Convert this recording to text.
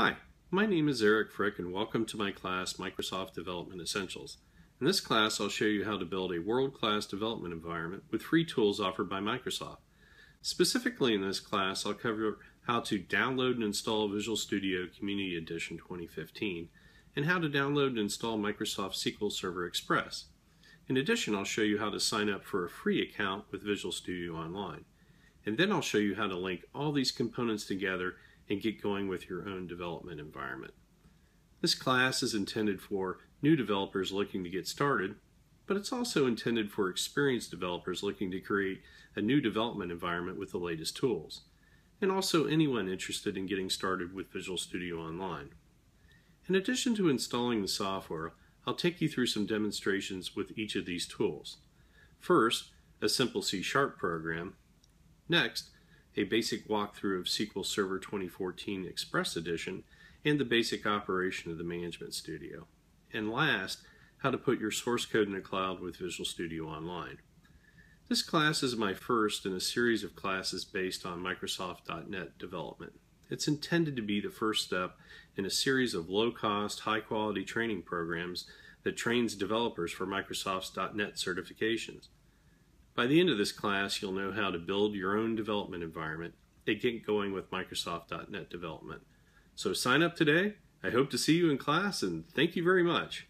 Hi, my name is Eric Frick and welcome to my class Microsoft Development Essentials. In this class I'll show you how to build a world-class development environment with free tools offered by Microsoft. Specifically in this class I'll cover how to download and install Visual Studio Community Edition 2015 and how to download and install Microsoft SQL Server Express. In addition, I'll show you how to sign up for a free account with Visual Studio Online. And then I'll show you how to link all these components together and get going with your own development environment. This class is intended for new developers looking to get started, but it's also intended for experienced developers looking to create a new development environment with the latest tools, and also anyone interested in getting started with Visual Studio Online. In addition to installing the software, I'll take you through some demonstrations with each of these tools. First, a simple C# program. Next, a basic walkthrough of SQL Server 2014 Express Edition and the basic operation of the Management Studio. And last, how to put your source code in the cloud with Visual Studio Online. This class is my first in a series of classes based on Microsoft.NET development. It's intended to be the first step in a series of low-cost, high-quality training programs that trains developers for Microsoft's .NET certifications. By the end of this class, you'll know how to build your own development environment and get going with Microsoft.NET development. So sign up today. I hope to see you in class, and thank you very much.